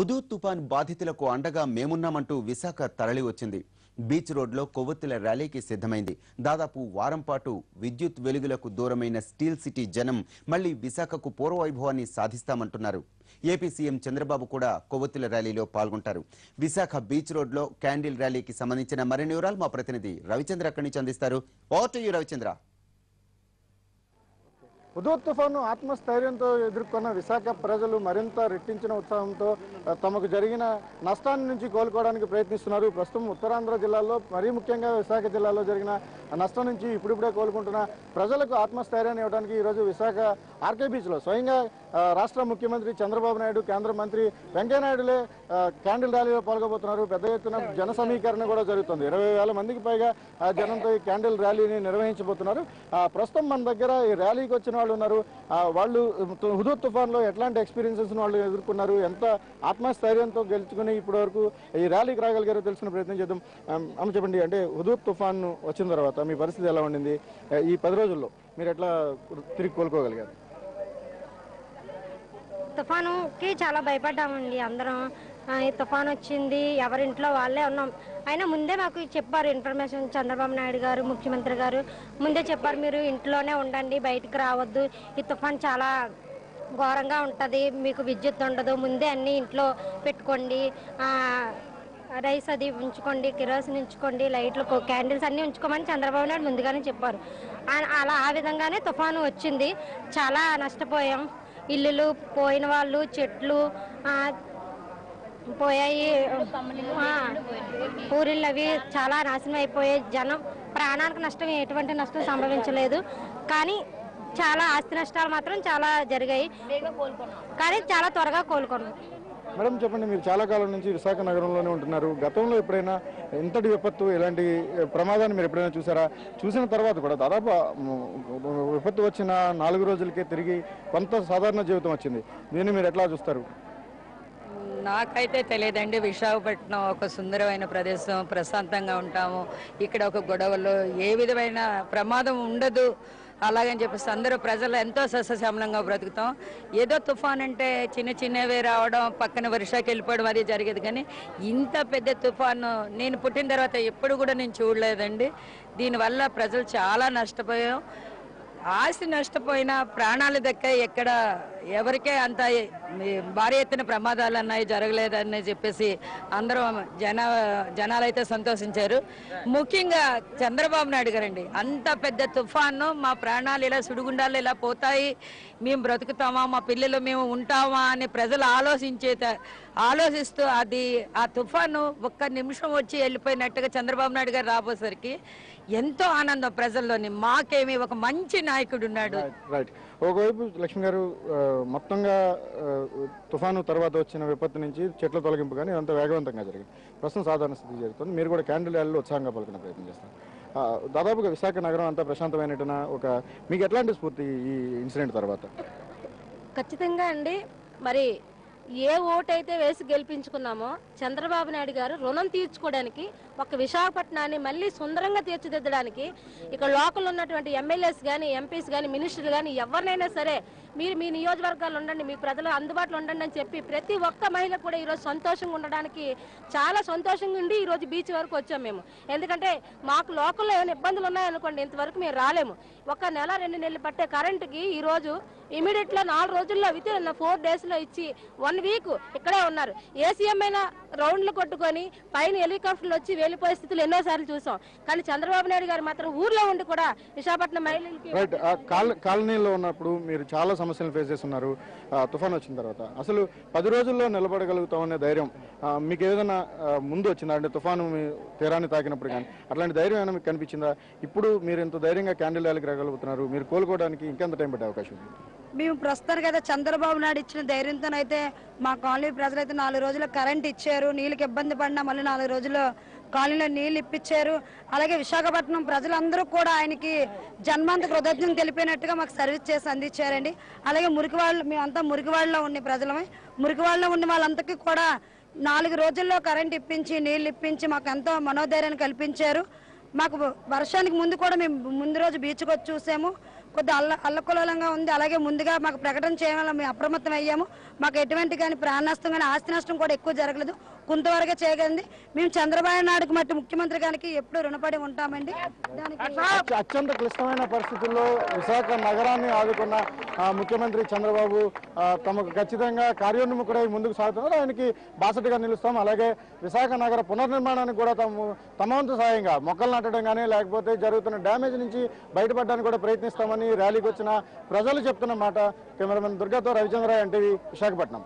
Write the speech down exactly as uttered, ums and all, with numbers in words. Hudhud తుఫాన్ బాధితులకు అండగా మేమున్నామంటూ విశాఖ తరలి వచ్చింది. బీచ్ రోడ్లో కొవ్వొత్తుల ర్యాలీకి సిద్ధమైంది. దాదాపు వారం పాటు విద్యుత్ వెలుగులకు దూరమైన స్టీల్ సిటీ జనం మళ్ళీ విశాఖకు పూర్వవైభవాన్ని సాధిస్తామంటున్నారు. ఏపీ సీఎం చంద్రబాబు కూడా కొవ్వొత్తుల ర్యాలీలో పాల్గొంటారు. విశాఖ బీచ్ రోడ్లో క్యాండిల్ ర్యాలీకి సంబంధించిన మరిన్ని వివరాలు మా ప్రతినిధి రవిచంద్ర అక్కడి నుంచి అందిస్తారు. Over to you Ravichandra. Hudhud తుఫాను ఆత్మస్థైర్యంతో ఎదుర్కొన్న విశాఖ ప్రజలు మరింత రెట్టించిన ఉత్సాహంతో తమకు జరిగిన నష్టాన్ని నుంచి కోలుకోవడానికి ప్రయత్నిస్తున్నారు. ప్రస్తుతం ఉత్తరాంధ్ర జిల్లాలో మరీ ముఖ్యంగా విశాఖ జిల్లాలో జరిగిన నష్టం నుంచి ఇప్పుడిప్పుడే కోలుకుంటున్న ప్రజలకు ఆత్మస్థైర్యాన్ని ఇవ్వడానికి ఈరోజు విశాఖ ఆర్కే బీచ్లో స్వయంగా రాష్ట్ర ముఖ్యమంత్రి చంద్రబాబు నాయుడు, కేంద్ర మంత్రి వెంకయ్యనాయుడులే క్యాండిల్ ర్యాలీలో పాల్గొబోతున్నారు. పెద్ద ఎత్తున జన సమీకరణ కూడా జరుగుతుంది. ఇరవై వేల మందికి పైగా జనంతో ఈ క్యాండిల్ ర్యాలీని నిర్వహించబోతున్నారు. ప్రస్తుతం మన దగ్గర ఈ ర్యాలీకి వచ్చిన వాళ్ళు ఉన్నారు. వాళ్ళు హుదూద్ తుఫాన్లో ఎట్లాంటి ఎక్స్పీరియన్సెస్ వాళ్ళు ఎదుర్కొన్నారు, ఎంత ఆత్మస్థైర్యంతో గెలుచుకుని ఇప్పటి వరకు ఈ ర్యాలీకి రాగలిగారో తెలుసుకునే ప్రయత్నం చేద్దాం. అమ్మ చెప్పండి, అంటే హుదూద్ తుఫాన్ వచ్చిన తర్వాత మీ పరిస్థితి ఎలా ఉండింది? ఈ పది రోజుల్లో మీరు ఎట్లా తిరిగి కోలుకోగలిగారు? తుఫానుకి చాలా భయపడ్డామండి అందరం. తుఫాన్ వచ్చింది, ఎవరింట్లో వాళ్ళే ఉన్నాం. అయినా ముందే మాకు చెప్పారు ఇన్ఫర్మేషన్, చంద్రబాబు నాయుడు గారు, ముఖ్యమంత్రి గారు ముందే చెప్పారు, మీరు ఇంట్లోనే ఉండండి, బయటికి రావద్దు, ఈ తుఫాన్ చాలా ఘోరంగా ఉంటుంది, మీకు విద్యుత్ ఉండదు, ముందే అన్నీ ఇంట్లో పెట్టుకోండి, రైస్ అది ఉంచుకోండి, కిరోసిన్ ఉంచుకోండి, లైట్లు, క్యాండిల్స్ అన్నీ ఉంచుకోమని చంద్రబాబు నాయుడు ముందుగానే చెప్పారు. అలా ఆ విధంగానే తుఫాను వచ్చింది. చాలా నష్టపోయాం. ఇల్లులు పోయిన వాళ్ళు, చెట్లు పోయాయి, ఊరిళ్ళు అవి చాలా నాశనం అయిపోయాయి. జనం ప్రాణానికి నష్టం, ఎటువంటి నష్టం సంభవించలేదు, కానీ చాలా ఆస్తి నష్టాలు మాత్రం చాలా జరిగాయి, కానీ చాలా త్వరగా కోలుకున్నాం. మేడం చెప్పండి, మీరు చాలా కాలం నుంచి విశాఖ నగరంలోనే ఉంటున్నారు. గతంలో ఎప్పుడైనా ఇంతటి విపత్తు, ఇలాంటి ప్రమాదాన్ని మీరు ఎప్పుడైనా చూసారా? చూసిన తర్వాత కూడా దాదాపు విపత్తు వచ్చిన నాలుగు రోజులకే తిరిగి కొంత సాధారణ జీవితం వచ్చింది. దీన్ని మీరు ఎట్లా చూస్తారు? నాకైతే తెలియదండి. విశాఖపట్నం ఒక సుందరమైన ప్రదేశం, ప్రశాంతంగా ఉంటాము. ఇక్కడ ఒక గొడవలు, ఏ విధమైన ప్రమాదం ఉండదు, అలాగని చెప్పేసి అందరూ ప్రజలు ఎంతో సస్యశ్యామలంగా బ్రతుకుతాం. ఏదో తుఫాన్ అంటే చిన్న చిన్నవి రావడం, పక్కన వర్షాకి వెళ్ళిపోవడం అది జరిగేది, కానీ ఇంత పెద్ద తుఫాను నేను పుట్టిన తర్వాత ఎప్పుడు కూడా నేను చూడలేదండి. దీనివల్ల ప్రజలు చాలా నష్టపోయాం. ఆస్తి నష్టపోయినా ప్రాణాల దగ్గర ఎక్కడ ఎవరికే అంత భారీ ఎత్తున ప్రమాదాలు అన్నాయి జరగలేదని చెప్పేసి అందరూ జన జనాలైతే సంతోషించారు. ముఖ్యంగా చంద్రబాబు నాయుడు గారండి, అంత పెద్ద తుఫాను, మా ప్రాణాలు ఇలా సుడిగుండాలు ఇలా పోతాయి, మేము బ్రతుకుతామా, మా పిల్లలు మేము ఉంటామా అని ప్రజలు ఆలోచించేత ఆలోచిస్తూ అది ఆ తుఫాను ఒక్క నిమిషం వచ్చి వెళ్ళిపోయినట్టుగా చంద్రబాబు నాయుడు గారు రాబోసరికి ఎంతో ఆనందం ప్రజల్లోని. మాకేమి ఒక మంచి నాయకుడు ఉన్నాడు. రైట్. ఒకవైపు లక్ష్మి గారు, మొత్తంగా తుఫాను తర్వాత వచ్చిన విపత్తు నుంచి చెట్ల తొలగింపు కానీ అంత వేగవంతంగా జరిగింది. ప్రస్తుతం సాధారణ స్థితి జరుగుతుంది. మీరు కూడా క్యాండిల్ ర్యాలీలో ఉత్సాహంగా పలుకునే ప్రయత్నం చేస్తారు. దాదాపుగా విశాఖ నగరం అంతా ప్రశాంతమైన ఒక మీకు ఎట్లాంటి స్ఫూర్తి ఈ ఇన్సిడెంట్ తర్వాత? ఖచ్చితంగా అండి. మరి ఏ ఓటైతే వేసి గెలిపించుకున్నామో చంద్రబాబు నాయుడు గారు రుణం తీర్చుకోవడానికి, ఒక విశాఖపట్నాన్ని మళ్ళీ సుందరంగా తీర్చిదిద్దడానికి ఇక్కడ లోకల్ ఉన్నటువంటి ఎమ్మెల్యేస్ కానీ, ఎంపీస్ కానీ, మినిస్టర్లు కానీ ఎవరినైనా సరే మీరు మీ నియోజకవర్గాలు ఉండండి, మీ ప్రజలు అందుబాటులో ఉండండి అని చెప్పి ప్రతి ఒక్క మహిళ కూడా ఈరోజు సంతోషంగా ఉండడానికి చాలా సంతోషంగా ఉండి ఈరోజు బీచ్ వరకు వచ్చాము మేము. ఎందుకంటే మాకు లోకల్లో ఏమైనా ఇబ్బందులు ఉన్నాయనుకోండి ఇంతవరకు మేము రాలేము. ఒక నెల రెండు నెలలు పట్టే కరెంటుకి ఈరోజు ఇమీడియట్గా నాలుగు రోజుల్లో అయితే ఫోర్ డేస్లో ఇచ్చి వన్ వీక్ ఇక్కడే ఉన్నారు. ఏసీఎం అయినా రౌండ్లు కొట్టుకొని పైన హెలికాప్టర్లు వచ్చి వెళ్ళిపోయే స్థితిలో ఎన్నోసార్లు చూసాం, కానీ చంద్రబాబు నాయుడు గారు మాత్రం ఊర్లో ఉండి కూడా విశాఖపట్నం మహిళలకి కాలనీలో ఉన్నప్పుడు మీరు చాలా సమస్యలు ఫేస్ చేస్తున్నారు. తుఫాన్ వచ్చిన తర్వాత అసలు పది రోజుల్లో నిలబడగలుగుతాం అనే ధైర్యం మీకు ఏదైనా ముందు వచ్చిందా? అంటే తుఫాను తీరాన్ని తాకినప్పుడు కానీ అట్లాంటి ధైర్యం ఏమైనా మీకు కనిపించిందా? ఇప్పుడు మీరు ఇంత ధైర్యంగా క్యాండిల్ ర్యాలీకి రాగలుగుతున్నారు, మీరు కోలుకోవడానికి ఇంకెంత టైం పడే అవకాశం ఉంది? మేము ప్రస్తుతానికి అయితే చంద్రబాబు నాయుడు ఇచ్చిన ధైర్యంతోనైతే మా కాలనీ ప్రజలైతే నాలుగు రోజులు కరెంట్ ఇచ్చారు, నీళ్ళకి ఇబ్బంది పడినా మళ్ళీ నాలుగు రోజులు కాలనీలో నీళ్ళు ఇప్పించారు. అలాగే విశాఖపట్నం ప్రజలందరూ కూడా ఆయనకి జన్మాంత కృతజ్ఞతలు తెలిపినట్టుగా మాకు సర్వీస్ చేసి అందించారండి. అలాగే మురికివాళ్ళు, మేమంతా మురికివాళ్ళలో ఉండే ప్రజలమే, మురికివాళ్ళలో ఉండే వాళ్ళంతకీ కూడా నాలుగు రోజుల్లో కరెంట్ ఇప్పించి నీళ్ళు ఇప్పించి మాకు ఎంతో మనోధైర్యాన్ని కల్పించారు. మాకు వర్షానికి ముందు కూడా మేము ముందు రోజు బీచ్కి వచ్చి చూసాము. కొద్ది అల్ల అల్లకొలలంగా ఉంది. అలాగే ముందుగా మాకు ప్రకటన చేయడం మేము అప్రమత్తం అయ్యాము. మాకు ఎటువంటి కానీ ప్రాణ నష్టం కానీ ఆస్తి నష్టం కూడా ఎక్కువ జరగలేదు, కొంతవరకే చేయగలింది. మేము చంద్రబాబు నాయుడుకి మట్టి ముఖ్యమంత్రి గారికి ఎప్పుడు రుణపడి ఉంటామండి. దానికి అత్యంత క్లిష్టమైన పరిస్థితుల్లో విశాఖ నగరాన్ని ఆదుకున్న ముఖ్యమంత్రి చంద్రబాబు తమకు ఖచ్చితంగా కార్యోన్ముఖుడై ముందుకు సాగుతున్నారు. ఆయనకి బాసటగా నిలుస్తాం. అలాగే విశాఖ నగర పునర్నిర్మాణానికి కూడా తాము తమ వంతు సాయంగా మొక్కలు నాటడం కానీ లేకపోతే జరుగుతున్న డ్యామేజ్ నుంచి బయటపడడానికి కూడా ప్రయత్నిస్తామని ర్యాలీకి వచ్చిన ప్రజలు చెప్తున్న మాట. కెమెరామెన్ దుర్గాతో రవిచంద్ర ఎన్టీవీ విశాఖపట్నం.